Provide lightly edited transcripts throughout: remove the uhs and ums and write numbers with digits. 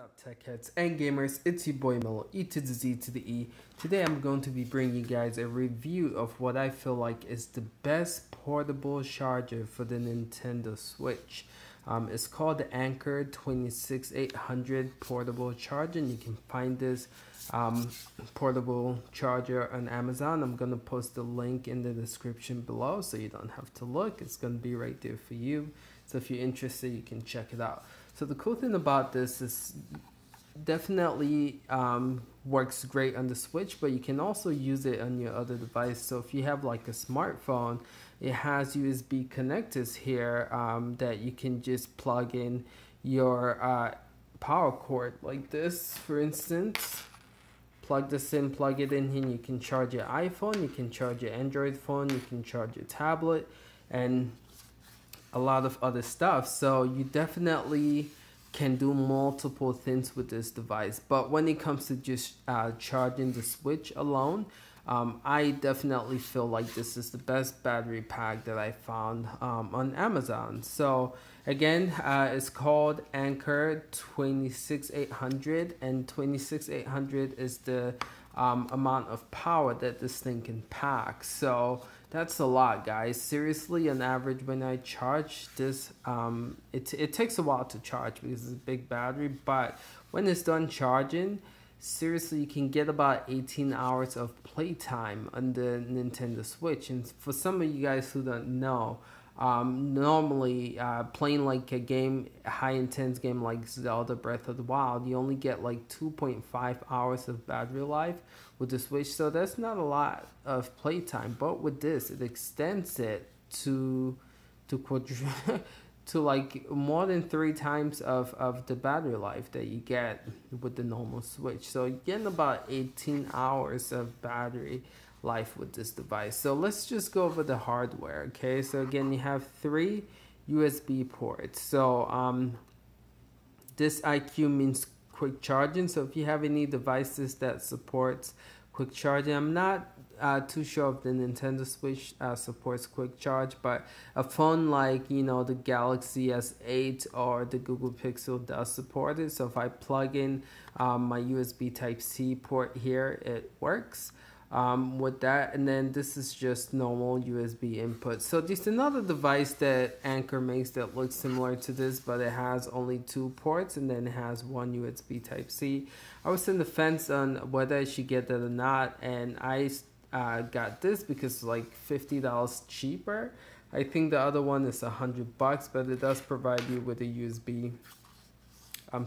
What's up, tech heads and gamers? It's your boy Mello, E to the Z to the E. Today I'm going to be bringing you guys a review of what I feel like is the best portable charger for the Nintendo Switch. It's called the Anker 26800 portable charger, and you can find this portable charger on Amazon. I'm going to post the link in the description below so you don't have to look. It's going to be right there for you. So if you're interested, you can check it out. So the cool thing about this is definitely works great on the Switch, but you can also use it on your other device. So if you have like a smartphone, it has USB connectors here that you can just plug in your power cord like this, for instance. Plug this in, plug it in here, and you can charge your iPhone, you can charge your Android phone, you can charge your tablet, and a lot of other stuff. So you definitely can do multiple things with this device. But when it comes to just charging the Switch alone, I definitely feel like this is the best battery pack that I found on Amazon. So again, it's called Anker 26800, and 26800 is the amount of power that this thing can pack. So that's a lot, guys. Seriously, on average, when I charge this, it takes a while to charge because it's a big battery, but when it's done charging, seriously, you can get about 18 hours of playtime on the Nintendo Switch. And for some of you guys who don't know, normally playing like a game, a high intense game like Zelda: Breath of the Wild, you only get like 2.5 hours of battery life with the Switch, so that's not a lot of playtime. But with this, it extends it to like more than 3 times of the battery life that you get with the normal Switch. So you're getting about 18 hours of battery life with this device. So let's just go over the hardware. Okay, so again, you have 3 USB ports. So this IQ means quick charging. So if you have any devices that supports quick charging, I'm not too sure if the Nintendo Switch supports quick charge, but a phone like, you know, the Galaxy S8 or the Google Pixel does support it. So if I plug in my USB Type-C port here, it works with that. And then this is just normal USB input. So there's another device that Anker makes that looks similar to this, but it has only 2 ports, and then it has 1 USB Type-C. I was in the fence on whether I should get that or not, and I got this because it's like $50 cheaper. I think the other one is $100, but it does provide you with a USB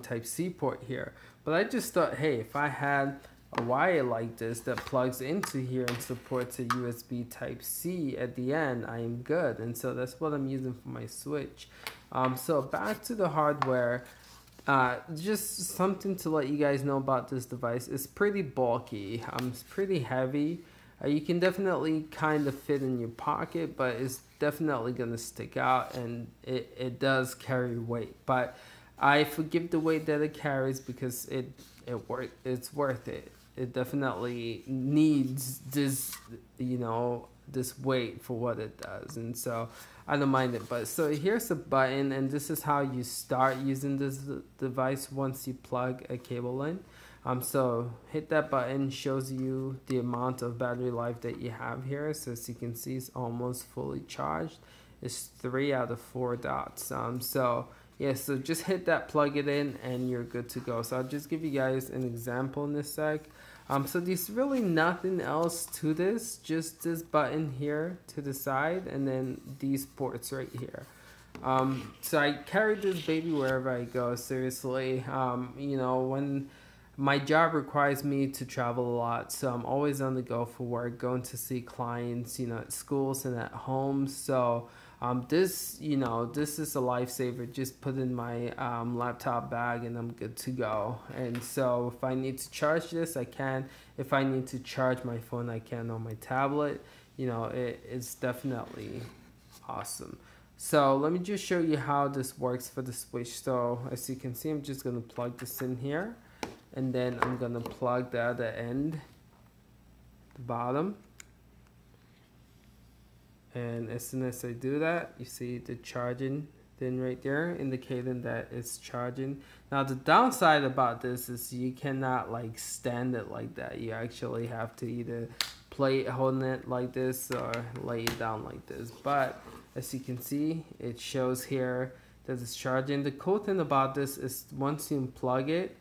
Type-C port here. But I just thought, hey, if I had a wire like this that plugs into here and supports a USB Type-C at the end, I am good. And so that's what I'm using for my Switch. So back to the hardware, just something to let you guys know about this device. It's pretty bulky, it's pretty heavy. You can definitely kind of fit in your pocket, but it's definitely gonna stick out, and it does carry weight. But I forgive the weight that it carries because it's worth it. It definitely needs this, you know, this weight for what it does, and so I don't mind it. But so here's a button, and this is how you start using this device once you plug a cable in. So hit that button, shows you the amount of battery life that you have here. So as you can see, it's almost fully charged. It's 3 out of 4 dots. Yeah, so just hit that, plug it in, and you're good to go. So I'll just give you guys an example in a sec. So there's really nothing else to this, just this button here to the side, and then these ports right here. So I carry this baby wherever I go, seriously. You know, when my job requires me to travel a lot, so I'm always on the go for work, going to see clients, you know, at schools and at home. So this, you know, this is a lifesaver. Just put in my laptop bag and I'm good to go. And so if I need to charge this, I can. If I need to charge my phone, I can on my tablet. You know, it's definitely awesome. So let me just show you how this works for the Switch. So as you can see, I'm just gonna plug this in here, and then I'm gonna plug the other end, the bottom. And as soon as I do that, you see the charging then right there indicating that it's charging. Now the downside about this is you cannot like stand it like that. You actually have to either play it holding it like this or lay it down like this. But as you can see, it shows here that it's charging. The cool thing about this is once you plug it,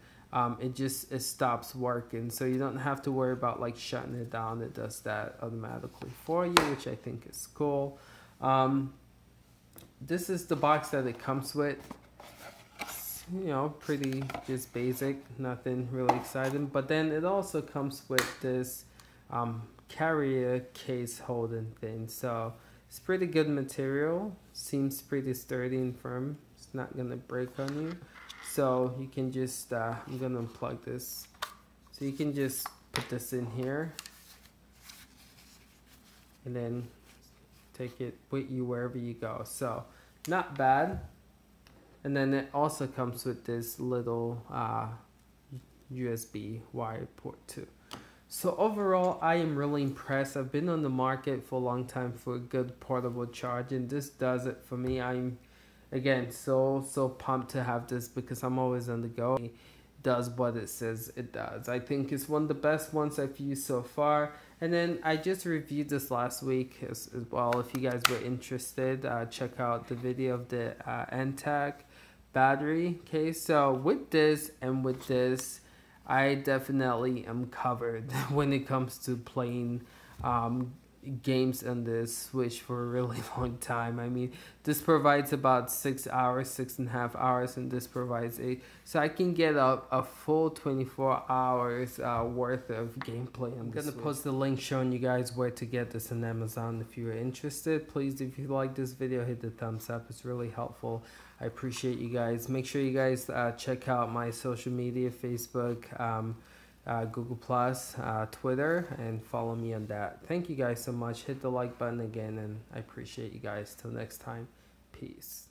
it stops working, so you don't have to worry about like shutting it down. It does that automatically for you, which I think is cool. This is the box that it comes with. It's, you know, pretty just basic, nothing really exciting. But then it also comes with this carrier case holding thing, so it's pretty good material. Seems pretty sturdy and firm. It's not gonna break on you. So you can just, I'm going to unplug this. So you can just put this in here and then take it with you wherever you go. So not bad. And then it also comes with this little USB wire port too. So overall, I am really impressed. I've been on the market for a long time for a good portable charge, and this does it for me. I'm again so pumped to have this because I'm always on the go. It does what it says it does. I think it's one of the best ones I've used so far. And then I just reviewed this last week as well. If you guys were interested, check out the video of the N-Tech battery case. So with this and with this, I definitely am covered when it comes to playing games on the Switch for a really long time. I mean, this provides about 6 hours, 6.5 hours, and this provides 8. So I can get a full 24 hours worth of gameplay. I'm gonna post the link showing you guys where to get this on Amazon if you're interested. Please, if you like this video, hit the thumbs up. It's really helpful. I appreciate you guys. Make sure you guys check out my social media, Facebook, Google Plus, Twitter, and follow me on that. Thank you guys so much. Hit the like button again, and I appreciate you guys. Till next time, peace.